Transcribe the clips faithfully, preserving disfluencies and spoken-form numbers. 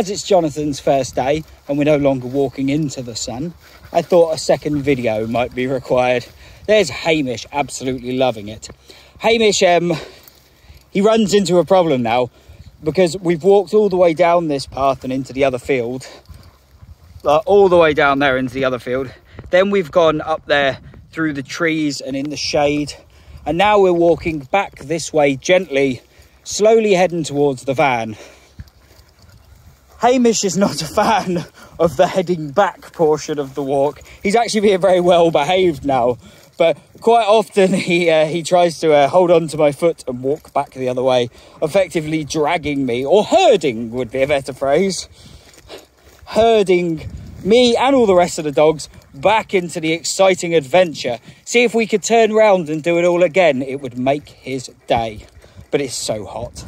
As it's Jonathan's first day and we're no longer walking into the sun, I thought a second video might be required. There's Hamish absolutely loving it. Hamish, um, he runs into a problem now because we've walked all the way down this path and into the other field. Uh, all the way down there into the other field. Then we've gone up there through the trees and in the shade. And now we're walking back this way gently, slowly heading towards the van. Hamish is not a fan of the heading back portion of the walk. He's actually being very well behaved now, but quite often he uh, he tries to uh, hold on to my foot and walk back the other way, effectively dragging me, or herding would be a better phrase. Herding me and all the rest of the dogs back into the exciting adventure. See, if we could turn round and do it all again, it would make his day. But it's so hot.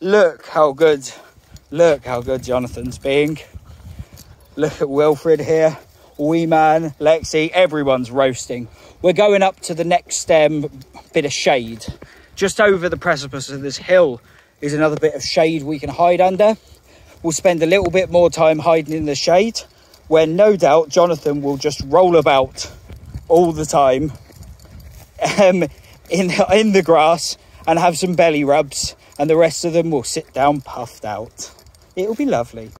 Look how good, look how good Jonathan's being. Look at Wilfred here, wee man, Lexi, everyone's roasting. We're going up to the next um, bit of shade. Just over the precipice of this hill is another bit of shade we can hide under. We'll spend a little bit more time hiding in the shade, where no doubt Jonathan will just roll about all the time um, in, in the grass and have some belly rubs, and the rest of them will sit down puffed out. It'll be lovely.